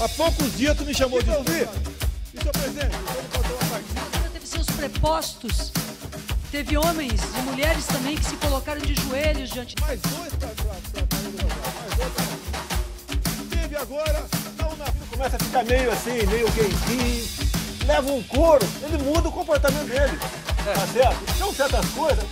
Há poucos dias tu me chamou de ouvir. E seu presidente, teve seus prepostos. Teve homens e mulheres também que se colocaram de joelhos diante. Mais dois para mais dois. Teve agora, não, o navio começa a ficar meio assim, meio quentinho. Leva um couro, ele muda o comportamento dele. Tá certo? São certas coisas.